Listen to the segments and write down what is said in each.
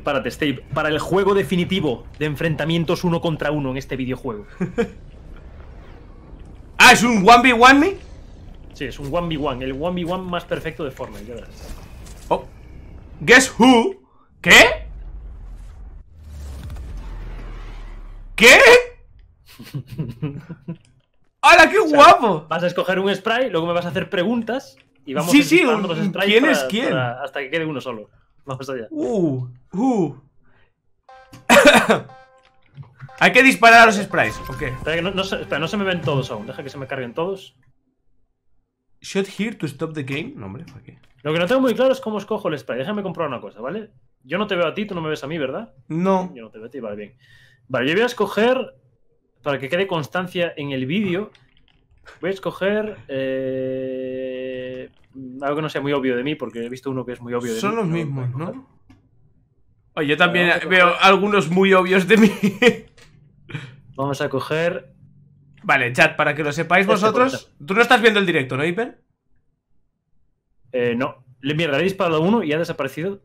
Prepárate, Steve, para el juego definitivo de enfrentamientos 1 contra 1 en este videojuego. Ah, ¿es un 1v1 me? Sí, es un 1v1, el 1v1 más perfecto de Fortnite, ya verás. Oh. Guess who? ¿Qué? ¿Qué? ¡Hala, qué guapo! Vas a escoger un spray, luego me vas a hacer preguntas y vamos disparando los sprays ¿quién es quién? Hasta que quede uno solo. Vamos allá. Hay que disparar a los sprays, ok. Espera, no se me ven todos aún. Deja que se me carguen todos. Shot here to stop the game. No, hombre, ¿para qué? Lo que no tengo muy claro es cómo escojo el spray. Déjame comprobar una cosa, ¿vale? Yo no te veo a ti, tú no me ves a mí, ¿verdad? No. Yo no te veo a ti, vale, bien. Vale, yo voy a escoger, para que quede constancia en el vídeo, voy a escoger algo que no sea muy obvio de mí, porque he visto uno que es muy obvio de mí. Son los mismos, ¿no? Oye, yo también veo algunos muy obvios de mí. Vamos a coger... Vale, chat, para que lo sepáis vosotros... Tú no estás viendo el directo, ¿no, Hiper? No. Mierda, le he disparado a uno y ha desaparecido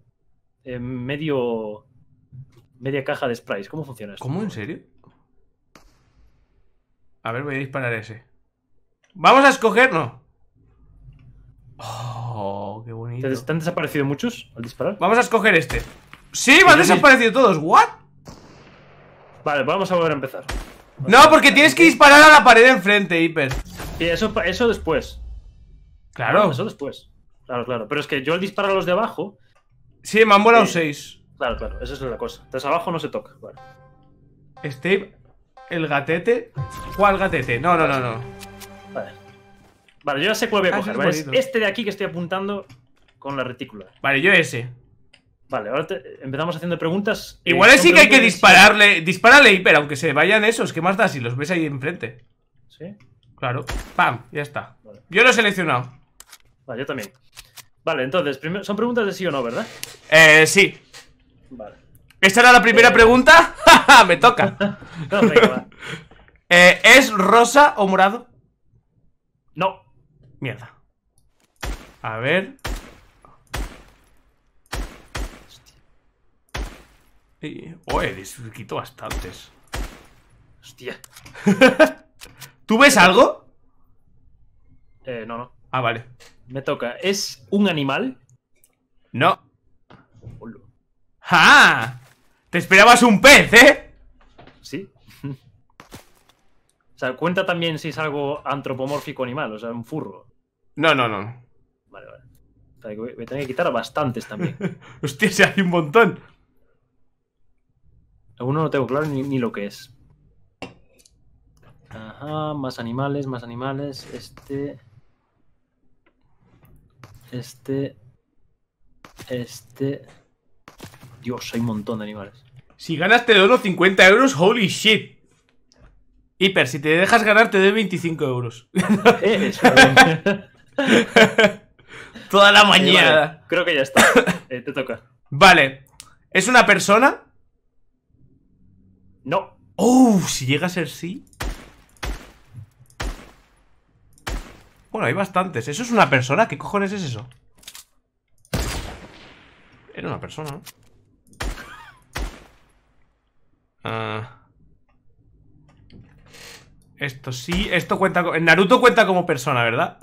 media caja de sprays. ¿Cómo funciona esto? ¿Cómo? ¿En serio? A ver, voy a disparar ese. ¡Vamos a escoger! ¡No! ¡Oh, qué bonito! ¿Te han desaparecido muchos al disparar? Vamos a escoger este. ¡Sí, me han desaparecido todos! ¿What? Vale, vamos a volver a empezar. No, porque tienes que disparar a la pared enfrente, Hiper. Y eso después. Claro. No, eso después. Claro, claro. Pero es que yo al disparar a los de abajo... Sí, me han volado 6. Claro, claro. Esa es la cosa. Entonces abajo no se toca. Vale. Steve... ¿El gatete? ¿Cuál gatete? No, no, no, no. Vale. Vale, yo ya sé cuál voy a coger, ¿vale? Es este de aquí que estoy apuntando con la retícula. Vale, yo ese. Vale, ahora empezamos haciendo preguntas. Igual sí que hay que dispararle. Dispárale, Hiper, aunque se vayan esos. ¿Qué más da si los ves ahí enfrente? ¿Sí? Claro. ¡Pam! Ya está. Vale. Yo lo he seleccionado. Vale, yo también. Vale, entonces, son preguntas de sí o no, ¿verdad? Sí. Vale. ¿Esta era la primera pregunta? Me toca. No, venga, va. ¿Es rosa o morado? No. Mierda. A ver. Oye, quito bastantes. Hostia. ¿Tú ves algo? No, no. Ah, vale. Me toca. ¿Es un animal? No. ¡Ja! Te esperabas un pez, ¿eh? Sí. O sea, cuenta también si es algo antropomórfico animal, o sea, un furro. No, no, no. Vale, vale. O sea, voy a tener que quitar a bastantes también. Hostia, se hay un montón. Aún no tengo claro ni lo que es. Ajá, más animales, más animales. Este. Dios, hay un montón de animales. Si ganas te dono 50 euros, holy shit. Hiper, si te dejas ganar te doy 25 euros. Toda la mañana. Vale, creo que ya está. Te toca. Vale. ¿Es una persona? No. Oh, si llega a ser sí. Bueno, hay bastantes. ¿Eso es una persona? ¿Qué cojones es eso? Era una persona, ¿no? Esto sí, esto cuenta. Naruto cuenta como persona, ¿verdad?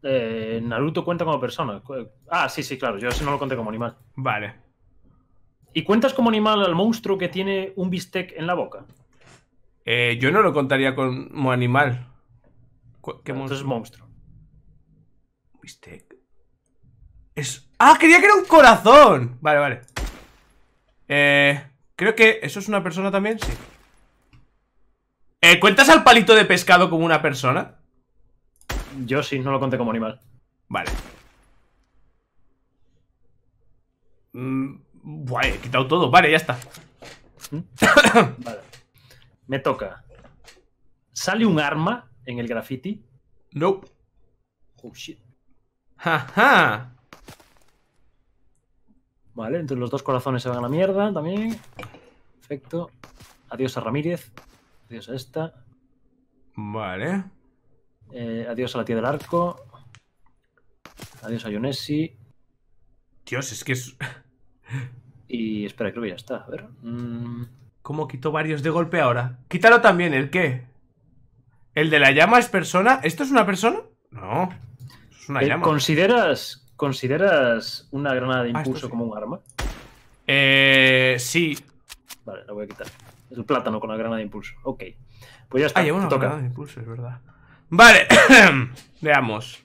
Naruto cuenta como persona. Ah, sí, sí, claro. Yo eso no lo conté como animal. Vale. ¿Y cuentas como animal al monstruo que tiene un bistec en la boca? Yo no lo contaría como animal. ¿Qué monstruo? Entonces monstruo. Bistec. Es... ¡Ah! Creía que era un corazón. Vale, vale. Creo que... ¿Eso es una persona también? Sí. ¿Cuentas al palito de pescado como una persona? Yo sí, no lo conté como animal. Vale. Buah, he quitado todo. Vale, ya está. Vale. Me toca. ¿Sale un arma en el graffiti? Nope. Oh, shit. Jaja. Vale, entonces los dos corazones se van a la mierda también. Perfecto. Adiós a Ramírez. Adiós a esta. Vale. Adiós a la tía del arco. Adiós a Yonesi. Dios, es que es... Y espera, creo que ya está. A ver. ¿Cómo quito varios de golpe ahora? Quítalo también, ¿el qué? ¿El de la llama es persona? ¿Esto es una persona? No. Es una llama. ¿Consideras una granada de impulso como un arma? Sí. Vale, la voy a quitar. Es el plátano con la granada de impulso. Ok. Pues ya está. Lleva una granada de impulso, es verdad. Vale. Veamos.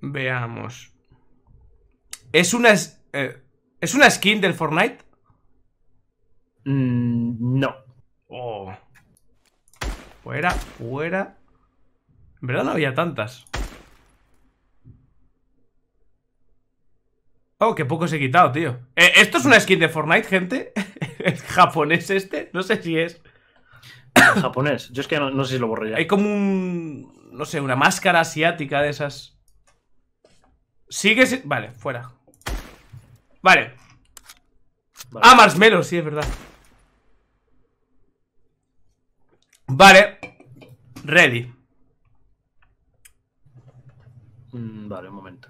Veamos. ¿Es una skin del Fortnite? No. Oh. Fuera, fuera. En verdad no había tantas. Oh, qué poco se he quitado, tío. ¿Esto es una skin de Fortnite, gente? ¿Es japonés este? No sé si es japonés. Yo es que no sé si lo borré ya. Hay como un... no sé, una máscara asiática de esas. Sigue sin... Vale, fuera. Vale. Ah, marshmallow, sí, es verdad. Vale. Ready. Vale, un momento.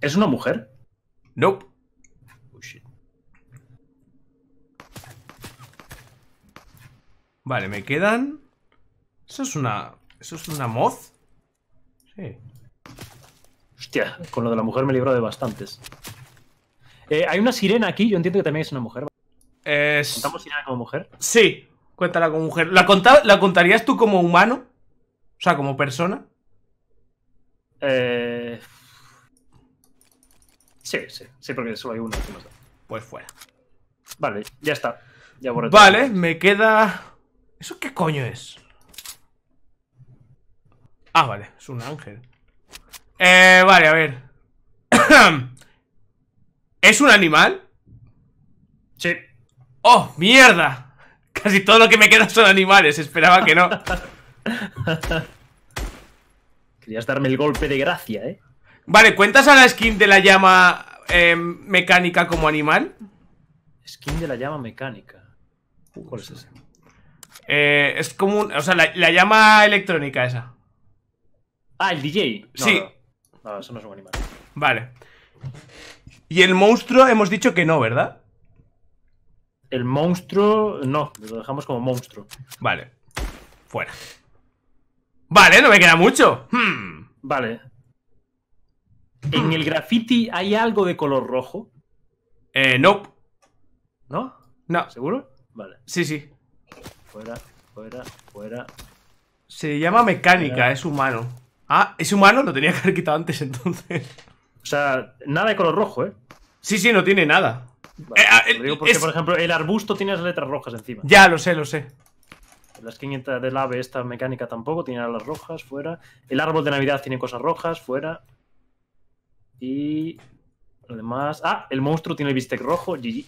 ¿Es una mujer? Nope. Oh, shit. Vale, me quedan... ¿Eso es una moz? Sí. Hostia, con lo de la mujer me he librado de bastantes. Hay una sirena aquí, yo entiendo que también es una mujer. ¿Contamos sirena como mujer? Sí, cuéntala como mujer. ¿La contarías tú como humano? O sea, como persona. Sí, porque solo hay una. Pues fuera. Vale, ya está. Ya borré. Vale, me queda... ¿Eso qué coño es? Ah, vale, es un ángel. Vale, a ver. ¿Es un animal? Sí. ¡Oh, mierda! Casi todo lo que me queda son animales. Esperaba que no. Querías darme el golpe de gracia, ¿eh? Vale, ¿cuentas a la skin de la llama mecánica como animal? Skin de la llama mecánica. ¿Cuál es esa? Es como un... O sea, la llama electrónica esa. Ah, el DJ. No, sí. No, eso no es un animal. Vale. Y el monstruo hemos dicho que no, ¿verdad? El monstruo... No, lo dejamos como monstruo. Vale. Fuera. Vale, no me queda mucho. Vale. ¿En el graffiti hay algo de color rojo? Nope. ¿No? No. ¿Seguro? Vale. Sí. Fuera. Se llama mecánica, fuera. Es humano. Ah, ¿es humano? Lo tenía que haber quitado antes, entonces. O sea, nada de color rojo, ¿eh? Sí, no tiene nada. Vale, lo digo porque, por ejemplo, el arbusto tiene las letras rojas encima. Ya, lo sé. La skin del ave, esta mecánica tampoco, tiene las rojas, fuera. El árbol de Navidad tiene cosas rojas, fuera. Y... lo demás... Ah, el monstruo tiene el bistec rojo, GG.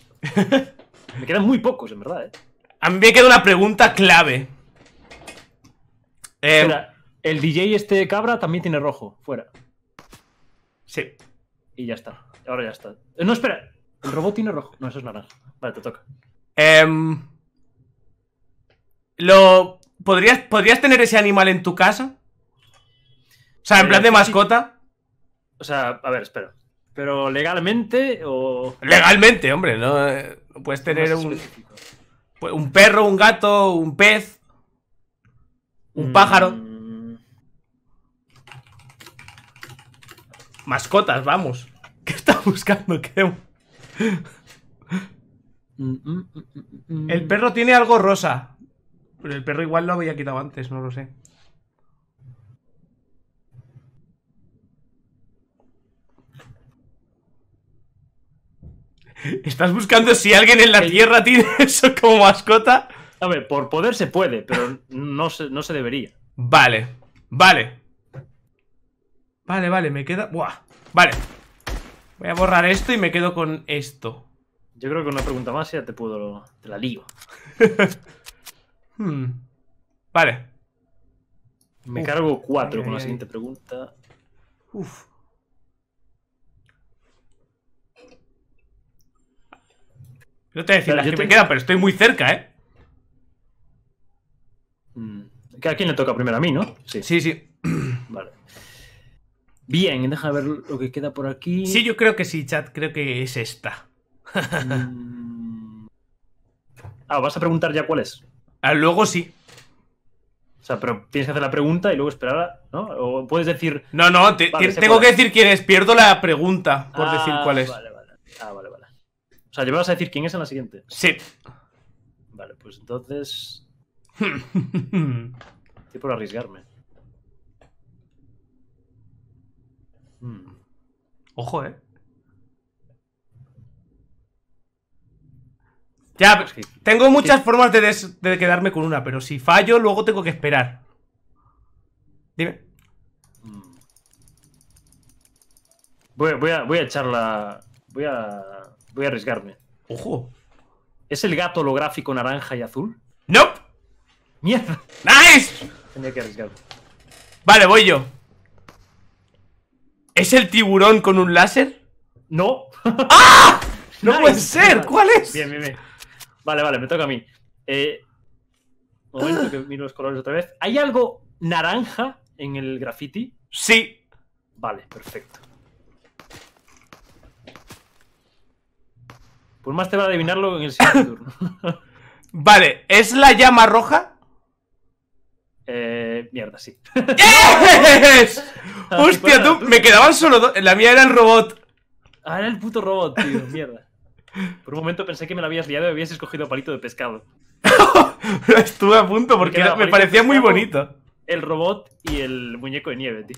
Me quedan muy pocos, en verdad, ¿eh? A mí me queda una pregunta clave. Espera. El DJ este cabra también tiene rojo. Fuera. Sí. Y ya está. Ahora ya está. No, espera. El robot tiene rojo. No, eso es naranja. Vale, te toca. ¿Podrías tener ese animal en tu casa? O sea, en plan de mascota. O sea, a ver, espera. ¿Pero legalmente o...? Legalmente, hombre. No puedes tener un perro, un gato, un pez, un pájaro... Mascotas, vamos. ¿Qué estás buscando, creo? El perro tiene algo rosa. Pero el perro igual lo había quitado antes, no lo sé. ¿Estás buscando si alguien en la Tierra tiene eso como mascota? A ver, por poder se puede, pero no se debería. Vale. Vale, me queda... ¡Buah! Vale. Voy a borrar esto y me quedo con esto. Yo creo que una pregunta más ya te la lío. Vale. Me cargo 4 con la siguiente pregunta. Uf. No te voy a decir las que me quedan, pero estoy muy cerca, ¿eh? ¿A quién le toca primero? A mí, ¿no? Sí. Vale. Bien, deja ver lo que queda por aquí. Sí, yo creo que sí, chat. Creo que es esta. Ah, ¿vas a preguntar ya cuál es? Ah, luego sí. O sea, pero tienes que hacer la pregunta y luego esperar, ¿no? O puedes decir... No, no, vale, tengo que decir quién es. Pierdo la pregunta por decir cuál es. Vale, vale. Ah, vale, vale. O sea, ¿yo me vas a decir quién es en la siguiente? Sí. Vale, pues entonces... Estoy por arriesgarme. Ojo, ¿eh? Ya, tengo muchas formas de quedarme con una, pero si fallo, luego tengo que esperar. Dime. Voy a echarla... Voy a arriesgarme. Ojo. ¿Es el gato holográfico naranja y azul? ¡No! Nope. ¡Mierda! ¡Nice! Tenía que arriesgarme. Vale, voy yo. ¿Es el tiburón con un láser? No. ¡Ah! ¡No puede ser! ¿Cuál es? Bien, bien, bien. Vale, vale, me toca a mí. Momento que miro los colores otra vez. ¿Hay algo naranja en el graffiti? Sí. Vale, perfecto. Pues más te va a adivinarlo en el siguiente turno. Vale, ¿es la llama roja? Mierda, sí. ¡Yes! Hostia, tú, me quedaban solo dos. La mía era el robot. Ah, era el puto robot, tío, mierda. Por un momento pensé que me la habías liado y habías escogido palito de pescado. Estuve a punto porque me parecía muy bonito. El robot y el muñeco de nieve, tío.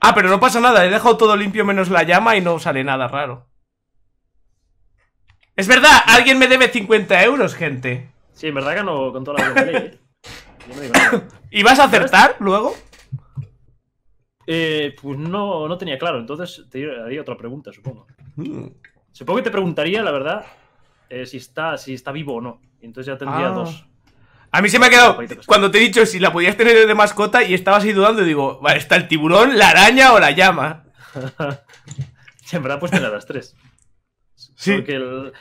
Ah, pero no pasa nada, he dejado todo limpio menos la llama y no sale nada raro. Es verdad, alguien me debe 50 euros, gente. Sí, en verdad ganó con toda la buena ley, ¿eh? Yo no digo nada. ¿Y vas a acertar luego? Pues no tenía claro, entonces te haría otra pregunta, supongo. Supongo que te preguntaría, la verdad, si está vivo o no. Entonces ya tendría dos. A mí se me ha quedado, cuando te he dicho si la podías tener de mascota y estabas ahí dudando, digo, vale, está el tiburón, la araña o la llama. En verdad pues tener las tres. Sí. Porque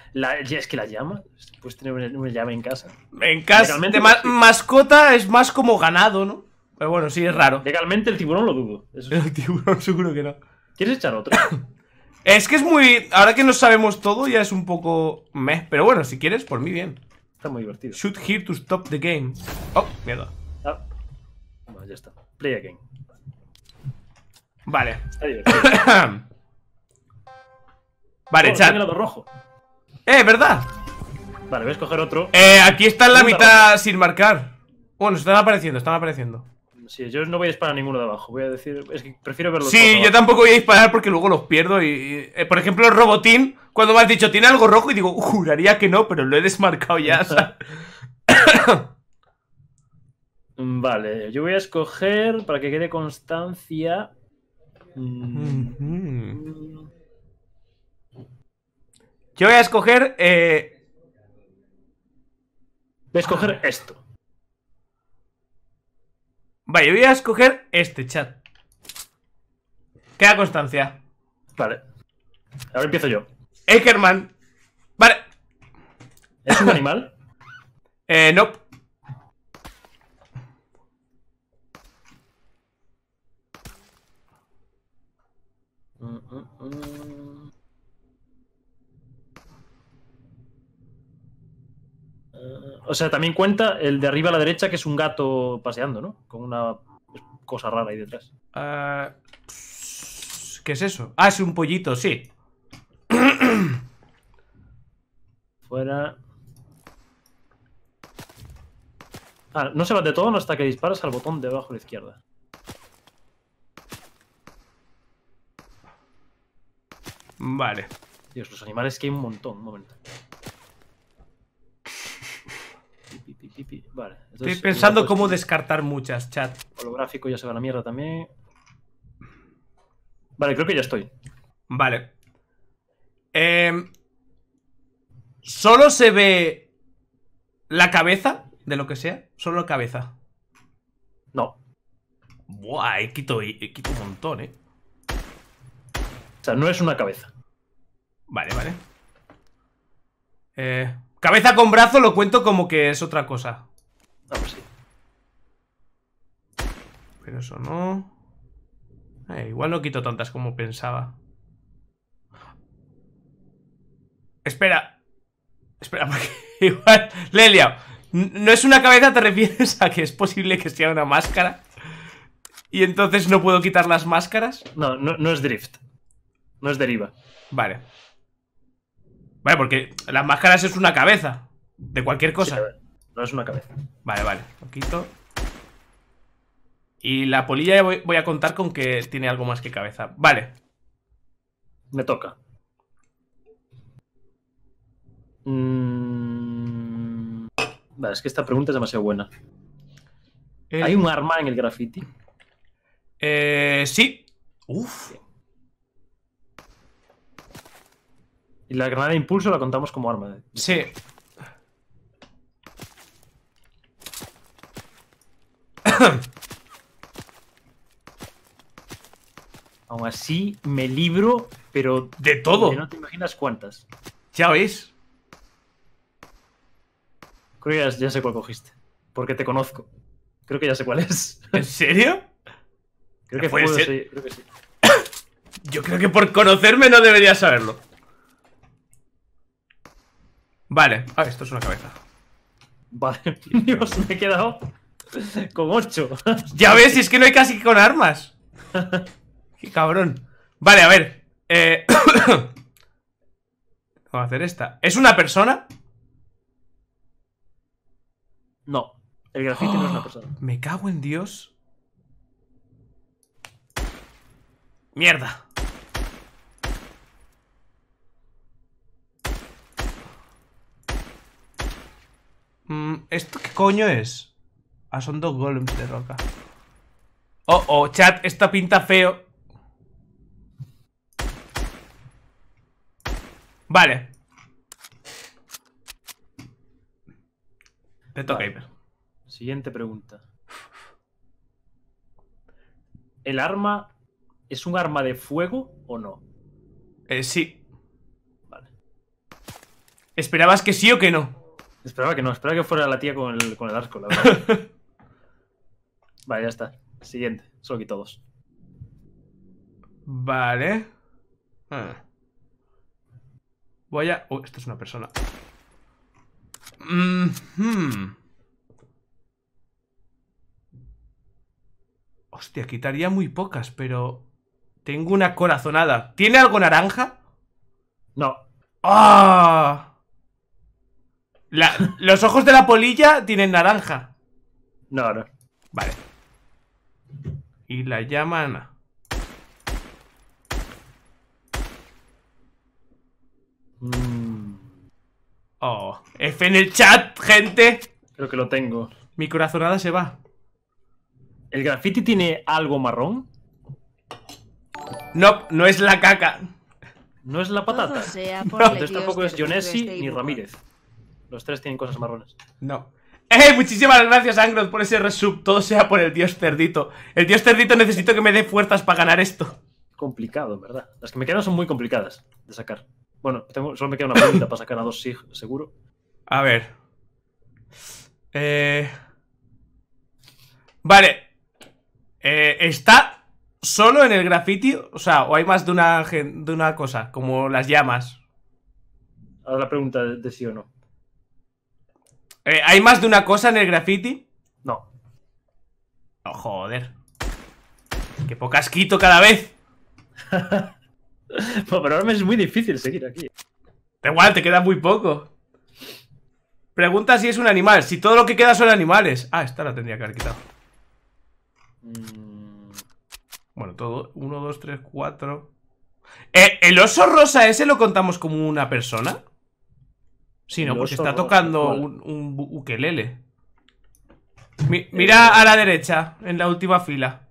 es que la llama, pues tener una llama en casa. En casa, mascota es más como ganado, ¿no? Pero bueno, sí, es raro. Legalmente el tiburón lo dudo. Eso sí. El tiburón seguro que no. ¿Quieres echar otro? Es que es muy... Ahora que no sabemos todo ya es un poco... meh. Pero bueno, si quieres, por mí bien. Está muy divertido. Shoot here to stop the game. Oh, mierda. Ah. Bueno, ya está. Play again. Vale. Está divertido. Vale, chat. Tengo el lado rojo. ¿Verdad? Vale, voy a escoger otro. Aquí está en la mitad roja, sin marcar. Bueno, están apareciendo, Sí, yo no voy a disparar ninguno de abajo. Voy a decir... Es que prefiero verlo. Sí, yo tampoco voy a disparar porque luego los pierdo y... por ejemplo, el robotín, cuando me has dicho tiene algo rojo y digo, juraría que no, pero lo he desmarcado ya. Vale, yo voy a escoger, para que quede constancia... Yo voy a escoger... Voy a escoger esto. Vale, yo voy a escoger este, chat. Queda constancia. Vale. Ahora empiezo yo. Eckerman. Vale. ¿Es un animal? No. O sea, también cuenta el de arriba a la derecha, que es un gato paseando, ¿no? Con una cosa rara ahí detrás. ¿Qué es eso? Ah, es un pollito, sí. Fuera. Ah, no se va de todo hasta que disparas al botón de abajo a la izquierda. Vale. Dios, los animales que hay un montón, un momento. Vale, entonces, estoy pensando cómo descartar muchas, chat. Holográfico ya se va a la mierda también. Vale, creo que ya estoy. Vale. ¿Solo se ve la cabeza de lo que sea? Solo la cabeza. No. Buah, he quitado un montón, ¿eh? O sea, no es una cabeza. Vale, vale. Cabeza con brazo lo cuento como que es otra cosa. Ah, pues sí. Pero eso no. Igual no quito tantas como pensaba. Espera. Espera, porque igual le he liado. ¿No es una cabeza? ¿Te refieres a que es posible que sea una máscara? ¿Y entonces no puedo quitar las máscaras? No es drift. No es deriva. Vale. Vale, porque las máscaras es una cabeza. De cualquier cosa. Sí, no es una cabeza. Vale, vale. Lo quito. Y la polilla ya voy a contar con que tiene algo más que cabeza. Vale. Me toca. Vale, es que esta pregunta es demasiado buena. ¿Hay un arma en el graffiti? Sí. Uf. Y la granada de impulso la contamos como arma. Sí. Aún así me libro, pero... De todo. No te imaginas cuántas. Ya veis. Creo que ya sé cuál cogiste. Porque te conozco. Creo que ya sé cuál es. ¿En serio? Creo que puede ser. Sí, creo que sí. Yo creo que por conocerme no debería saberlo. Vale. Ah, esto es una cabeza. Vale. Dios, me he quedado con 8. Ya ves, es que no hay casi con armas. Qué cabrón. Vale, a ver. Vamos a hacer esta. ¿Es una persona? No. El grafiti no es una persona. Me cago en Dios. Mierda. ¿Esto qué coño es? Ah, son dos golems de roca. Oh, oh, chat, esta pinta feo. Vale. Te toca, Hiper. Siguiente pregunta. ¿El arma es un arma de fuego o no? Sí. Vale. ¿Esperabas que sí o que no? Esperaba que no, esperaba que fuera la tía con el arco, la verdad. Vale, ya está. Siguiente, solo quito dos. Vale. Voy a... esto es una persona. Hostia, quitaría muy pocas, pero... Tengo una corazonada. ¿Tiene algo naranja? No. ¡Ah! Los ojos de la polilla tienen naranja. No, no. Vale. Y la llaman... Oh, F en el chat, gente. Creo que lo tengo. Mi corazonada se va. ¿El graffiti tiene algo marrón? No, no es la caca. No es la patata. No, entonces tampoco es Jonessi ni Ramírez. Los tres tienen cosas marrones. No. Muchísimas gracias, Angrod, por ese resub. Todo sea por el dios cerdito. El dios cerdito necesito que me dé fuerzas para ganar esto. Complicado, ¿verdad? Las que me quedan son muy complicadas de sacar. Bueno, solo me queda una pregunta para sacar a dos, sí, seguro. A ver. Vale. ¿Está solo en el graffiti? O sea, ¿o hay más de una cosa? Como las llamas. Ahora la pregunta de sí o no. ¿Hay más de una cosa en el graffiti? No. Oh, joder. Qué pocas quito cada vez. Bueno, pero ahora me es muy difícil seguir aquí. Da igual, te queda muy poco. Pregunta si es un animal. Si todo lo que queda son animales. Ah, esta la tendría que haber quitado. Bueno, todo. 1, 2, 3, 4. ¿El oso rosa ese lo contamos como una persona? Sí, no, porque está tocando un ukelele. Mira a la derecha, en la última fila.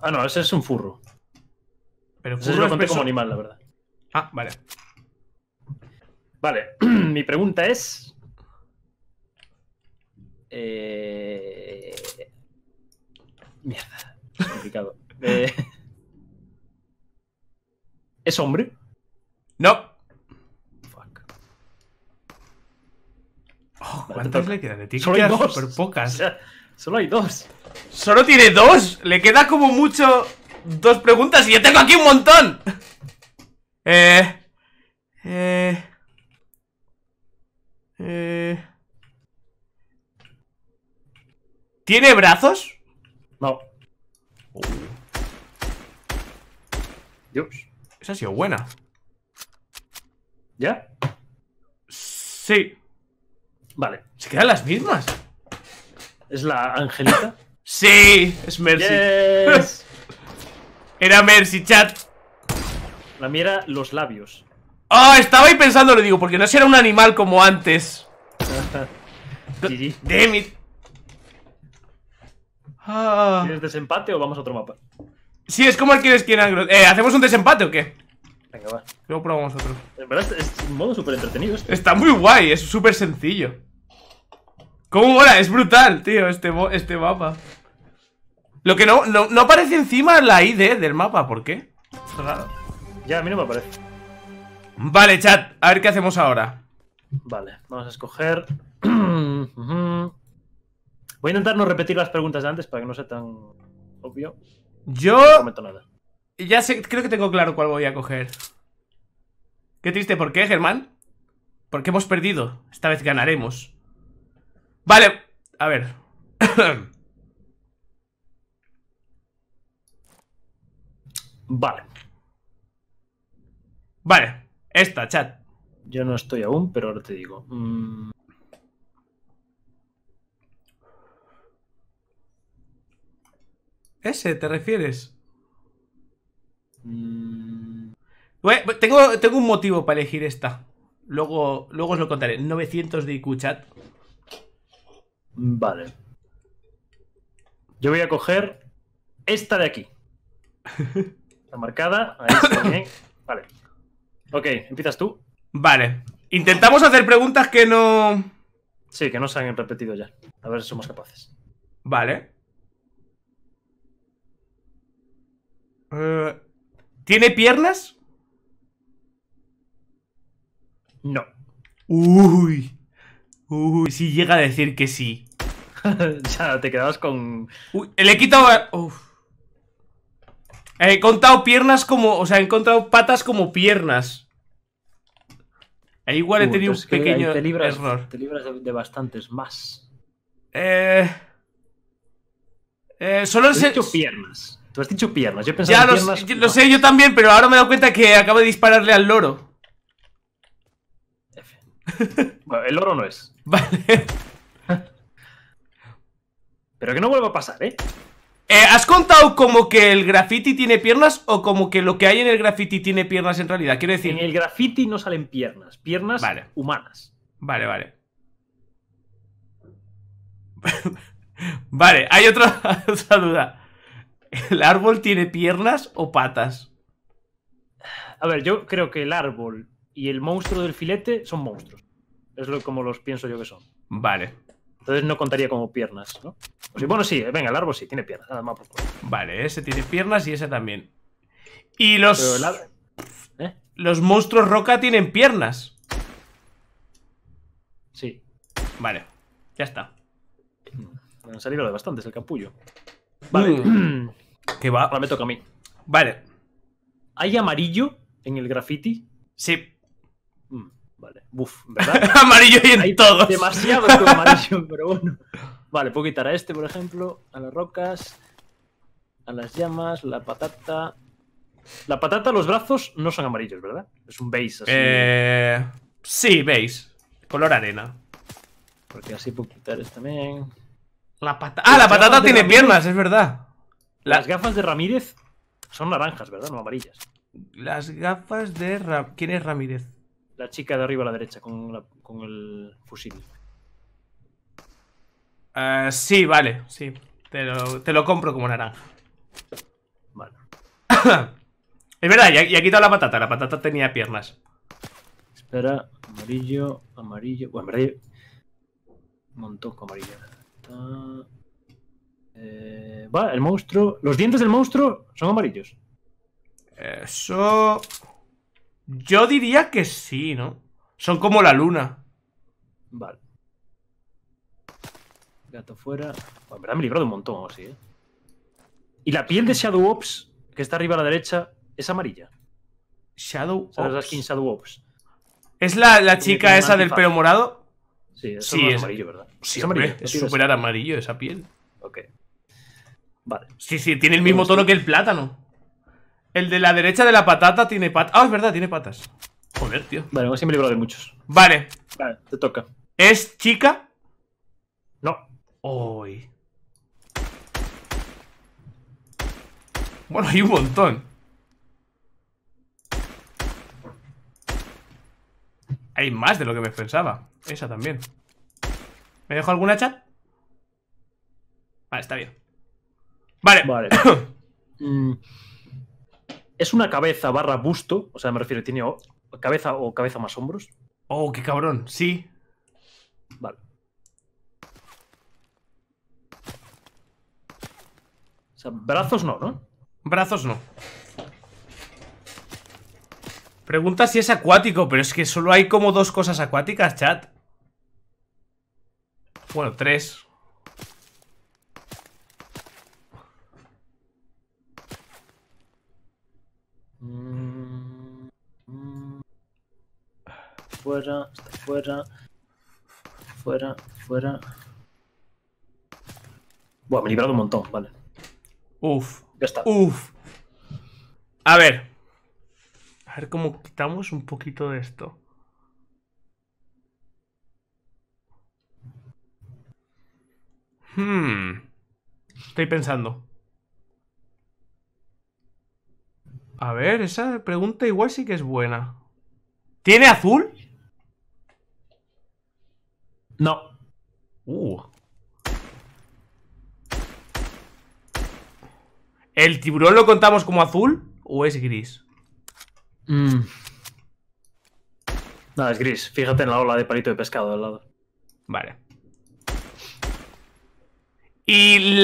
Ah, no, ese es un furro. Pero furro lo conté como animal, la verdad. Ah, vale. Vale, mi pregunta es... Mierda, es complicado. ¿Es hombre? No. Oh, ¿cuántas le quedan? Tiene que quedar súper pocas. O sea, solo hay dos. ¿Solo tiene dos? Le queda como mucho dos preguntas y yo tengo aquí un montón. ¿Tiene brazos? No. Dios. Esa ha sido buena. ¿Ya? Sí. Vale. ¿Se quedan las mismas? ¿Es la Angelita? Sí, es Mercy. Yes. Era Mercy, chat. La mía era los labios. Oh, estaba ahí pensando, lo digo, porque no era un animal como antes. Damn it. Ah. ¿Quieres desempate o vamos a otro mapa? Sí, es como el quieres que anglo. ¿Hacemos un desempate o qué? Venga, va. Luego probamos otro. En verdad es un modo súper entretenido este. Está muy guay, es súper sencillo. ¿Cómo mola? Es brutal, tío, este mapa. Lo que no aparece encima la ID del mapa, ¿por qué? Es raro. Ya, a mí no me aparece. Vale, chat, a ver qué hacemos ahora. Vale, vamos a escoger... Voy a intentar no repetir las preguntas de antes para que no sea tan obvio. Yo... No prometo nada. Ya sé, creo que tengo claro cuál voy a coger. Qué triste, ¿por qué, Germán? Porque hemos perdido. Esta vez ganaremos. Vale, a ver. Vale. Vale, esta, chat. Yo no estoy aún, pero ahora te digo. ¿Ese te refieres? Bueno, tengo un motivo para elegir esta. Luego os lo contaré. 900 de IQ, chat. Vale. Yo voy a coger esta de aquí. Está marcada. Ahí está bien. Vale. Ok, empiezas tú. Vale. Intentamos hacer preguntas que no... Sí, que no se han repetido ya. A ver si somos capaces. Vale. ¿Tiene piernas? No. Uy. Uy, si llega a decir que sí. Ya, te quedabas con... Uy, le he quitado... Uf. He contado piernas como... O sea, he encontrado patas como piernas. Ahí igual he tenido un pequeño error. Te libras de bastantes más. Solo sé... He dicho piernas. Tú has dicho piernas. Yo pensaba ya, piernas... lo sé yo también, pero ahora me he dado cuenta que acabo de dispararle al loro. Bueno, el loro no es. Vale. Pero que no vuelva a pasar, ¿eh? ¿Has contado como que el graffiti tiene piernas o como que lo que hay en el graffiti tiene piernas en realidad? Quiero decir... En el graffiti no salen piernas. Piernas vale. Humanas. Vale, vale. Vale, hay otra duda. ¿El árbol tiene piernas o patas? A ver, yo creo que el árbol... Y el monstruo del filete son monstruos. Es como los pienso yo que son. Vale. Entonces no contaría como piernas, ¿no? O sea, bueno, sí, venga, el árbol sí, tiene piernas. Nada más por favor. Vale, ese tiene piernas y ese también. Y los... Pero el árbol... Los monstruos roca tienen piernas. Sí. Vale, ya está. Han salido de bastantes, el capullo. Vale. ¿Qué va? Ahora me toca a mí. Vale. ¿Hay amarillo en el graffiti? Sí. Vale, buf, ¿verdad? Amarillo y en hay todos. Demasiado amarillo, pero bueno. Vale, puedo quitar a este, por ejemplo. A las rocas. A las llamas, la patata. La patata, los brazos no son amarillos, ¿verdad? Es un beige así. Sí, beige. Color arena. Porque así puedo quitar este también. La patata. Ah, la patata tiene piernas, es verdad. Las gafas de Ramírez son naranjas, ¿verdad? No amarillas. Las gafas de... ¿Quién es Ramírez? La chica de arriba a la derecha con el fusil. Sí, vale, sí. Te lo compro como naranja. Vale. Es verdad, ya he quitado la patata. La patata tenía piernas. Espera, amarillo, amarillo... Bueno, amarillo... Un montón con amarillo. Va, el monstruo... Los dientes del monstruo son amarillos. Eso... Yo diría que sí, ¿no? Son como la luna. Vale. Gato fuera. Bueno, en verdad me he librado un montón, así, ¿eh? Y la piel de Shadow Ops que está arriba a la derecha es amarilla. Shadow Ops. La skin Shadow Ops. ¿Es la chica esa del pelo morado? Sí, eso sí, no es amarillo, ¿verdad? Sí, es amarillo. Es súper amarillo esa piel. Ok. Vale. Sí, sí, tiene el mismo tono que el plátano. El de la derecha de la patata tiene patas. Ah, es verdad, tiene patas. Joder, tío. Vale, así me he librado de muchos. Vale. Vale, te toca. ¿Es chica? No. Uy. Bueno, hay un montón. Hay más de lo que me pensaba. Esa también. ¿Me dejo alguna, chat? Vale, está bien. Vale. Vale. Es una cabeza barra busto. O sea, me refiero, tiene cabeza o cabeza más hombros. Oh, qué cabrón. Sí. Vale. O sea, brazos no, ¿no? Brazos no. Pregunta si es acuático, pero es que solo hay como dos cosas acuáticas, chat. Bueno, tres. Fuera, fuera. Fuera, fuera. Buah, me he librado un montón, vale. Uf. Ya está. Uf. A ver. A ver cómo quitamos un poquito de esto. Estoy pensando. A ver, esa pregunta igual sí que es buena. ¿Tiene azul? No. ¿El tiburón lo contamos como azul o es gris? No, es gris. Fíjate en la ola de palito de pescado al lado. Vale. Y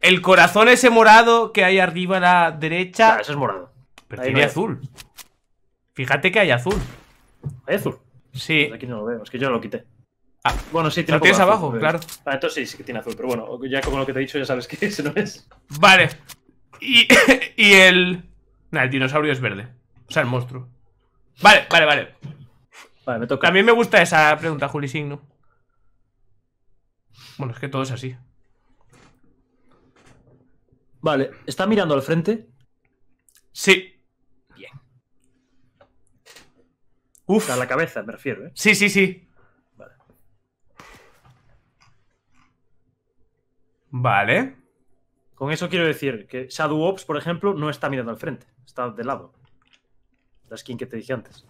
el corazón ese morado que hay arriba a la derecha. Claro, ese es morado. Pero ahí tiene azul. Fíjate que hay azul. ¿Hay azul? Sí. Pues aquí no lo veo, es que yo lo quité. Ah, bueno, sí, tiene lo tienes azul, abajo, pero... claro. Ah, entonces sí, sí que tiene azul, pero bueno, ya como lo que te he dicho ya sabes que ese no es. Vale. Y el... Nah, el dinosaurio es verde. O sea, el monstruo. Vale, vale, vale. Vale, me toca. También me gusta esa pregunta, Juli Signo. Bueno, es que todo es así. Vale, ¿está mirando al frente? Sí. Bien. Uf. A la cabeza, me refiero, ¿eh? Sí, sí, sí. Vale. Vale. Con eso quiero decir que Shadow Ops, por ejemplo, no está mirando al frente. Está de lado. La skin que te dije antes.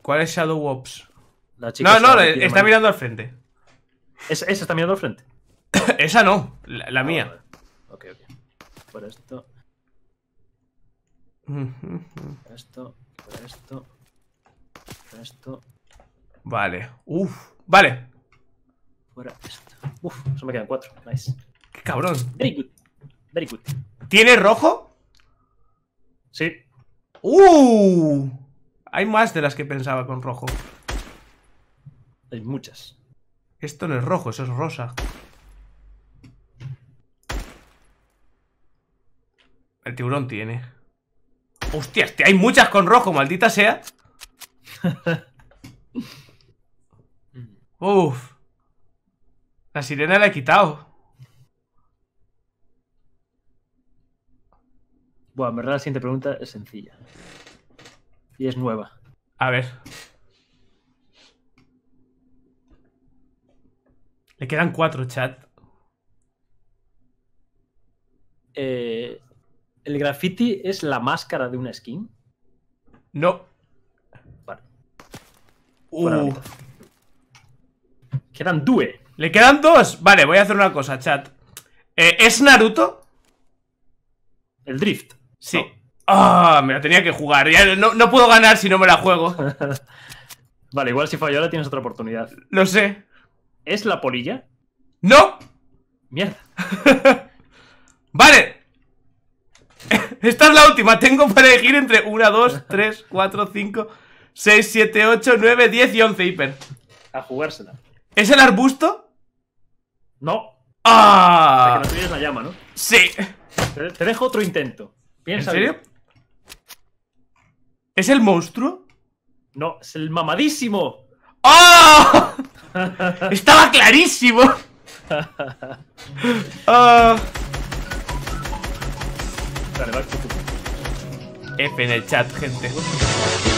¿Cuál es Shadow Ops? La chica no, está mirando al frente. ¿Esa está mirando al frente? Esa no, la mía. Vale. Ok. Por esto. Por esto, por esto. Por esto. Vale. Uf. Vale. Fuera esto. Uf, eso me quedan 4. Nice. Qué cabrón. Very good. Very good. ¿Tiene rojo? Sí. Hay más de las que pensaba con rojo. Hay muchas. Esto no es rojo, eso es rosa. El tiburón tiene. ¡Hostias! Hay muchas con rojo, maldita sea. Uf. La sirena la he quitado. Bueno, en verdad la siguiente pregunta es sencilla. Y es nueva. A ver. Le quedan 4, chat. ¿El graffiti es la máscara de una skin? No. Vale. Quedan 2. ¿Le quedan 2? Vale, voy a hacer una cosa, chat. ¿Es Naruto? ¿El Drift? Sí. Ah, me la tenía que jugar. Ya no puedo ganar si no me la juego. Vale, igual si fallo ahora tienes otra oportunidad. Lo sé. ¿Es la polilla? ¡No! Mierda. Vale. Esta es la última. Tengo para elegir entre 1, 2, 3, 4, 5, 6, 7, 8, 9, 10 y 11, hiper. A jugársela. ¿Es el arbusto? No. Ah. O sea, que no tienes la llama, ¿no? Sí. Te dejo otro intento. Piensa. ¿En serio? Bien. ¿Es el monstruo? No, es el mamadísimo. ¡Oh! Estaba clarísimo. F en el chat, gente.